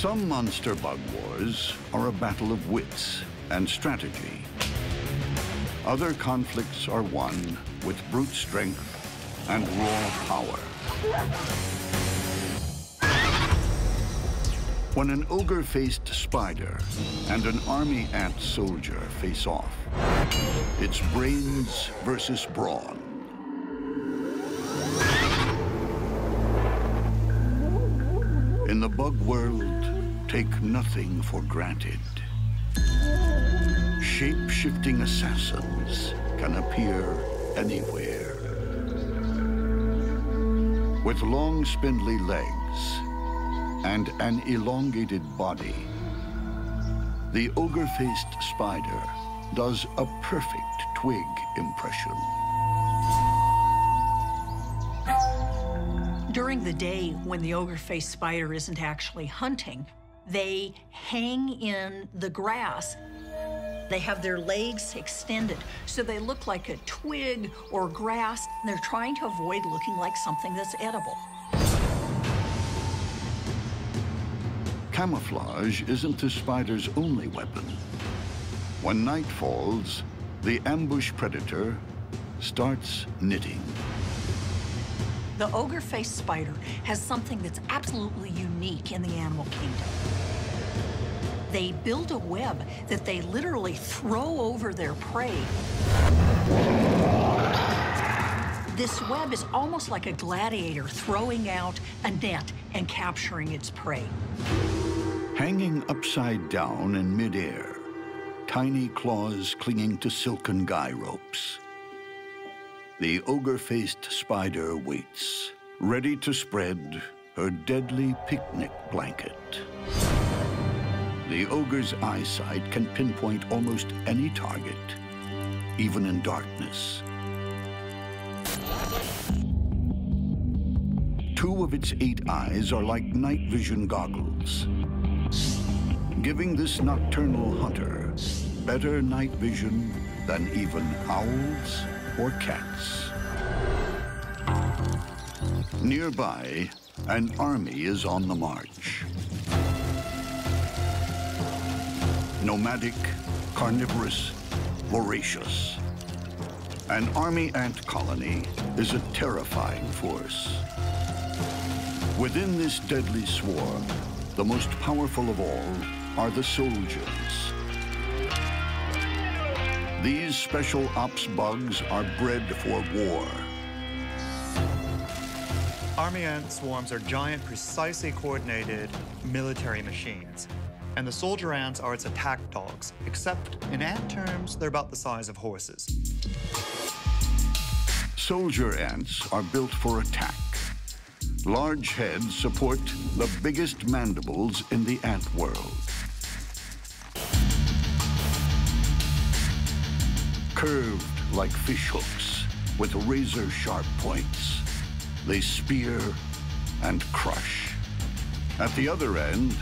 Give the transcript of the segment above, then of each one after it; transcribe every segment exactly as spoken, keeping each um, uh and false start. Some Monster Bug Wars are a battle of wits and strategy. Other conflicts are won with brute strength and raw power. When an Ogre Faced Spider and an Army Ant Soldier face off, it's brains versus brawn. In the bug world, take nothing for granted. Shape-shifting assassins can appear anywhere. With long, spindly legs and an elongated body, the ogre-faced spider does a perfect twig impression. During the day, when the ogre-faced spider isn't actually hunting, they hang in the grass. They have their legs extended, so they look like a twig or grass. They're trying to avoid looking like something that's edible. Camouflage isn't the spider's only weapon. When night falls, the ambush predator starts knitting. The ogre-faced spider has something that's absolutely unique in the animal kingdom. They build a web that they literally throw over their prey. This web is almost like a gladiator throwing out a net and capturing its prey. Hanging upside down in midair, tiny claws clinging to silken guy ropes. The ogre-faced spider waits, ready to spread her deadly picnic blanket. The ogre's eyesight can pinpoint almost any target, even in darkness. Two of its eight eyes are like night vision goggles, giving this nocturnal hunter better night vision than even owls or cats. Nearby, an army is on the march. Nomadic, carnivorous, voracious. An army ant colony is a terrifying force. Within this deadly swarm, the most powerful of all are the soldiers. These special ops bugs are bred for war. Army ant swarms are giant, precisely coordinated military machines. And the soldier ants are its attack dogs, except in ant terms, they're about the size of horses. Soldier ants are built for attack. Large heads support the biggest mandibles in the ant world. Curved like fishhooks with razor-sharp points, they spear and crush. At the other end,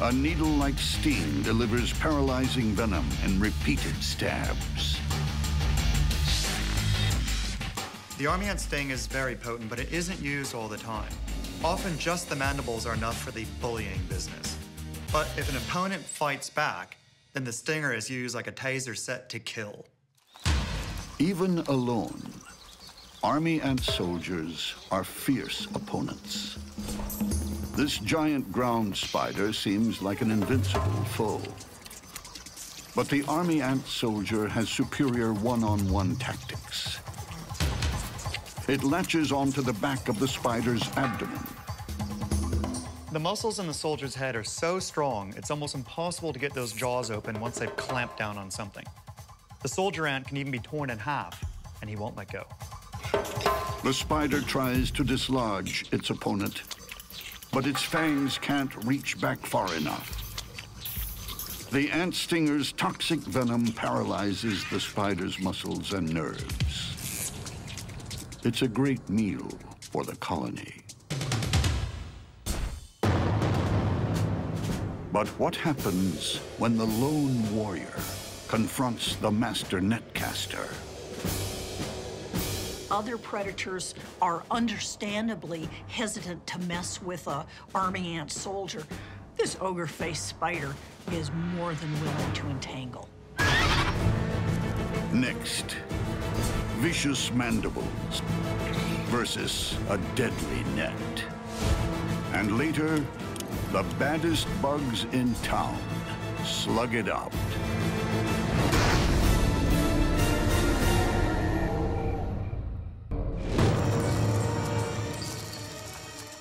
a needle-like sting delivers paralyzing venom and repeated stabs. The army ant sting is very potent, but it isn't used all the time. Often just the mandibles are enough for the bullying business. But if an opponent fights back, then the stinger is used like a taser set to kill. Even alone, army ant soldiers are fierce opponents. This giant ground spider seems like an invincible foe. But the army ant soldier has superior one-on-one tactics. It latches onto the back of the spider's abdomen. The muscles in the soldier's head are so strong, it's almost impossible to get those jaws open once they've clamped down on something. The soldier ant can even be torn in half, and he won't let go. The spider tries to dislodge its opponent, but its fangs can't reach back far enough. The ant stinger's toxic venom paralyzes the spider's muscles and nerves. It's a great meal for the colony. But what happens when the lone warrior confronts the master netcaster? other predators are understandably hesitant to mess with a army ant soldier, this ogre faced spider is more than willing to entangle. Next, vicious mandibles versus a deadly net. And later, the baddest bugs in town slug it out.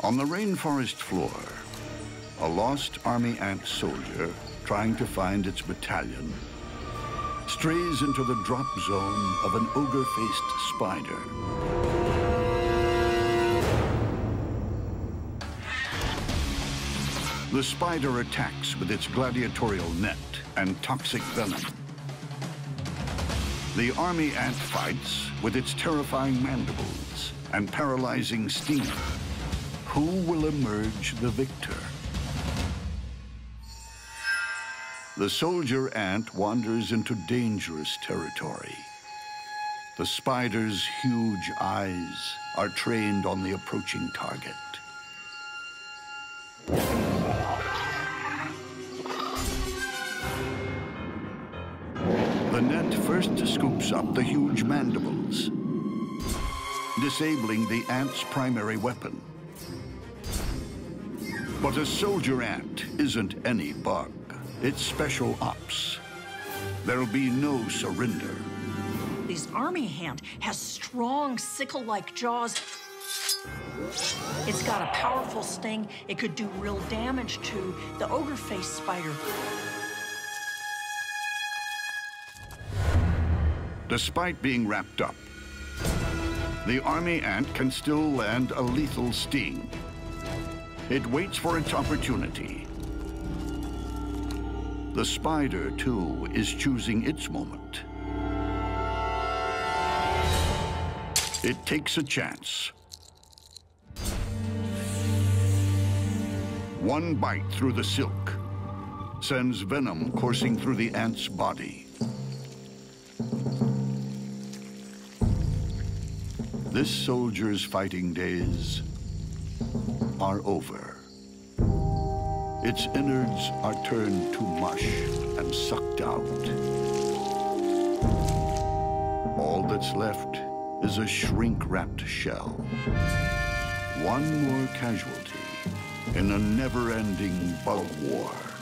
On the rainforest floor, a lost army ant soldier trying to find its battalion strays into the drop zone of an ogre-faced spider. The spider attacks with its gladiatorial net and toxic venom. The army ant fights with its terrifying mandibles and paralyzing sting. Who will emerge the victor? The soldier ant wanders into dangerous territory. The spider's huge eyes are trained on the approaching target. The net first scoops up the huge mandibles, disabling the ant's primary weapon. But a soldier ant isn't any bug. It's special ops. There'll be no surrender. This army ant has strong sickle-like jaws. It's got a powerful sting. It could do real damage to the ogre-faced spider. Despite being wrapped up, the army ant can still land a lethal sting. It waits for its opportunity. The spider, too, is choosing its moment. It takes a chance. One bite through the silk sends venom coursing through the ant's body. This soldier's fighting days are over. Its innards are turned to mush and sucked out. All that's left is a shrink-wrapped shell. One more casualty in a never-ending bug war.